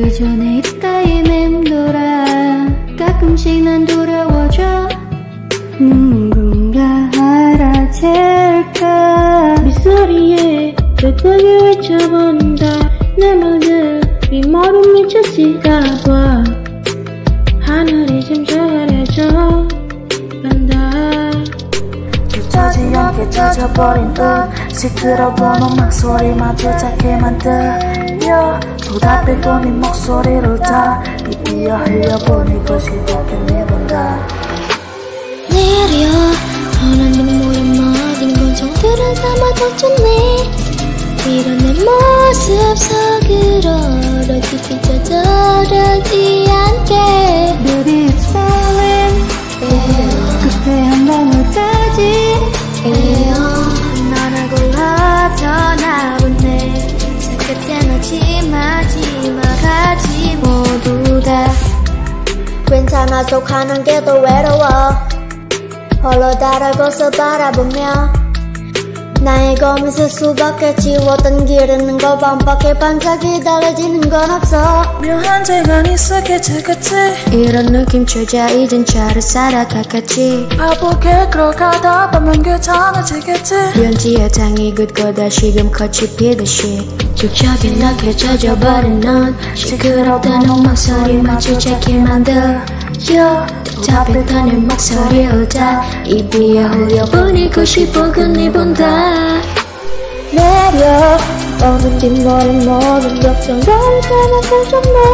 그 전에 입가에 맴돌아 가끔씩 난 돌아와줘 누군가 알아챌까 빗소리에 벽벽이 외쳐본다 내 맘들 이 마음 미쳤을까 봐 하늘이 점점 가려져 간다 주저지 않게 젖어버린 시끄러워 목소리마저 작게 만들려 보답해도 네 목소리를 다 비비어 흘려보내고 싶었게 내본다 내려 떠난 내 모양 모든 감정들은 담아 덮쳤네 이런 내 모습 속으로 어디든 젖어들지 않게 Baby it's falling 그때 한 방울 따지 너나 골라 떠나보네 끝엔 마지막 하지 모두 다 괜찮아 속하는 게 더 외로워 홀로 달아고서 바라보며 나의 검은색 수박을 지웠던 길은 거 반밖에 반짝이 달라지는 건 없어 묘한 재간 익숙해 착같이 이런 느낌 찾아 이젠 차를 살아 같이 바쁘게 걸어가다 보면 귀찮아지겠지 연지의 장이 굳거다 지금 거치 피듯이 주적이 나게 젖어버린 넌 시끄럽던 음악소리만 주작게 만들어 답답했던 내 목소리를 다 입에 흘려보내고 싶어 그니 본다 내려 어느 뒷머리 모든 걱정을 담아서 정말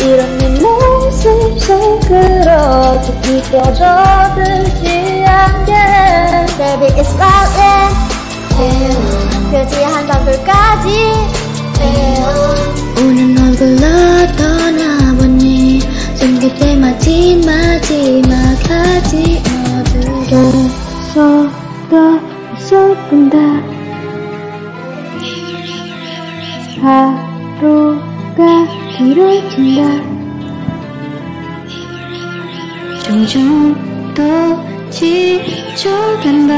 이런 내 모습 속으로 깊이 꺼져들지 않게 Baby it's falling 그지 한 방울까지 우는 널 불러 떠나보니 숨길 때 마지막까지 어두워 있었던다 하루가 길어진다 종종 또 지쳐간다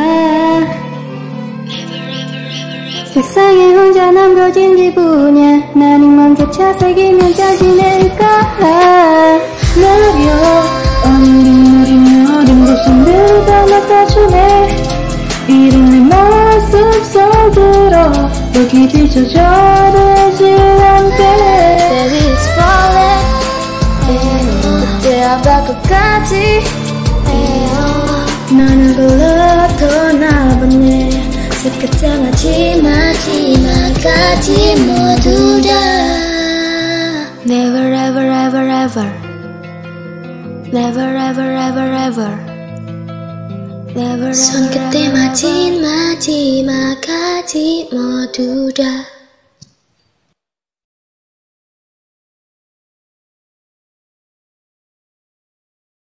세상에 혼자 남겨진 기분이야 난 인간 겹쳐 새기면 잘 지낼까 내려 어린 빗물이 어린 고슴들 담았다 주네 이런 내 모습 속으로 더 깊이 젖어들지 않게 Baby it's falling 그때와 바꿔까지 너는 불러 떠나보네 끝에 마지막까지 모두 다 Never ever ever ever Never ever ever ever 손끝에 마지막까지 모두 다